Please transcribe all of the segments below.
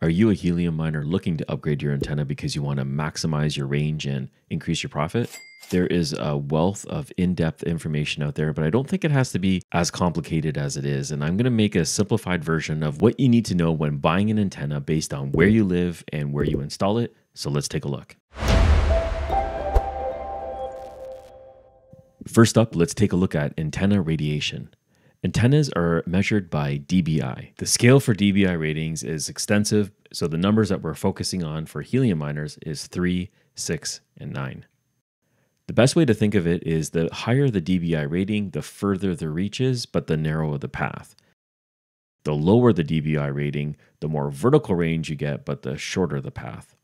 Are you a helium miner looking to upgrade your antenna because you want to maximize your range and increase your profit? There is a wealth of in-depth information out there, but I don't think it has to be as complicated as it is. And I'm going to make a simplified version of what you need to know when buying an antenna based on where you live and where you install it. So let's take a look. First up, let's take a look at antenna radiation. Antennas are measured by dBi. The scale for dBi ratings is extensive, so the numbers that we're focusing on for helium miners is 3, 6, and 9. The best way to think of it is the higher the dBi rating, the further the reach is, but the narrower the path. The lower the dBi rating, the more vertical range you get, but the shorter the path.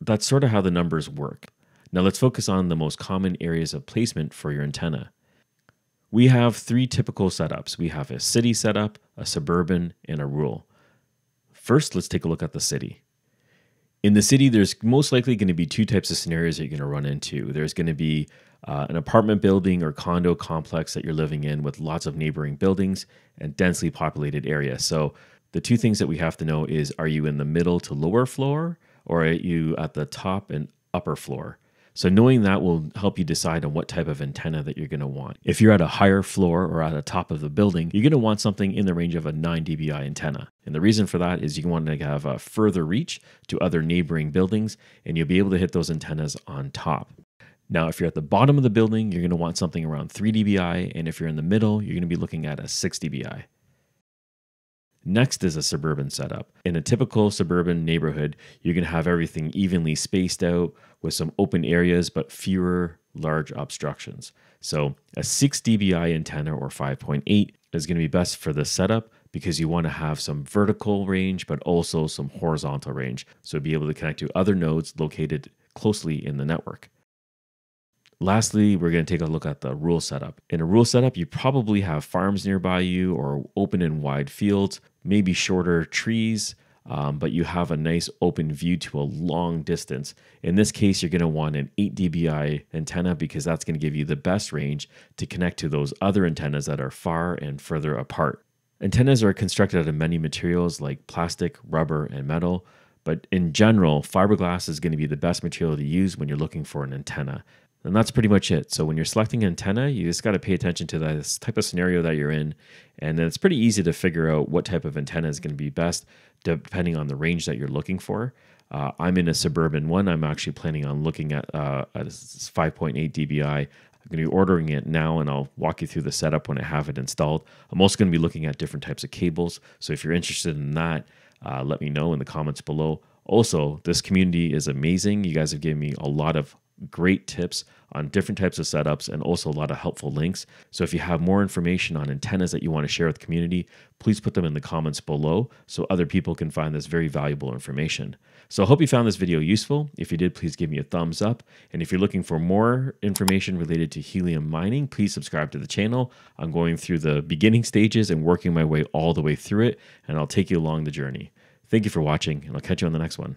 That's sort of how the numbers work. Now let's focus on the most common areas of placement for your antenna. We have three typical setups. We have a city setup, a suburban, and a rural. First, let's take a look at the city. In the city, there's most likely going to be two types of scenarios that you're going to run into. There's going to be an apartment building or condo complex that you're living in with lots of neighboring buildings and densely populated area. So the two things that we have to know is, are you in the middle to lower floor, or are you at the top and upper floor? So knowing that will help you decide on what type of antenna that you're going to want. If you're at a higher floor or at the top of the building, you're going to want something in the range of a 9 dBi antenna. And the reason for that is you want to have a further reach to other neighboring buildings, and you'll be able to hit those antennas on top. Now, if you're at the bottom of the building, you're going to want something around 3 dBi, and if you're in the middle, you're going to be looking at a 6 dBi. Next is a suburban setup. In a typical suburban neighborhood, you're going to have everything evenly spaced out with some open areas, but fewer large obstructions. So a 6 dBi antenna or 5.8 is going to be best for this setup because you want to have some vertical range, but also some horizontal range. So be able to connect to other nodes located closely in the network. Lastly, we're going to take a look at the rural setup. In a rural setup, you probably have farms nearby you or open and wide fields, maybe shorter trees, but you have a nice open view to a long distance. In this case, you're going to want an 8 dBi antenna because that's going to give you the best range to connect to those other antennas that are far and further apart. Antennas are constructed out of many materials like plastic, rubber, and metal. But in general, fiberglass is going to be the best material to use when you're looking for an antenna. And that's pretty much it. So when you're selecting an antenna, you just got to pay attention to this type of scenario that you're in. And then it's pretty easy to figure out what type of antenna is going to be best depending on the range that you're looking for. I'm in a suburban one. I'm actually planning on looking at a 5.8 dBi. I'm going to be ordering it now, and I'll walk you through the setup when I have it installed. I'm also going to be looking at different types of cables. So if you're interested in that, let me know in the comments below. Also, this community is amazing. You guys have given me a lot of great tips on different types of setups and also a lot of helpful links. So if you have more information on antennas that you want to share with the community, please put them in the comments below so other people can find this very valuable information. So I hope you found this video useful. If you did, please give me a thumbs up. And if you're looking for more information related to helium mining, please subscribe to the channel. I'm going through the beginning stages and working my way all the way through it, and I'll take you along the journey. Thank you for watching, and I'll catch you on the next one.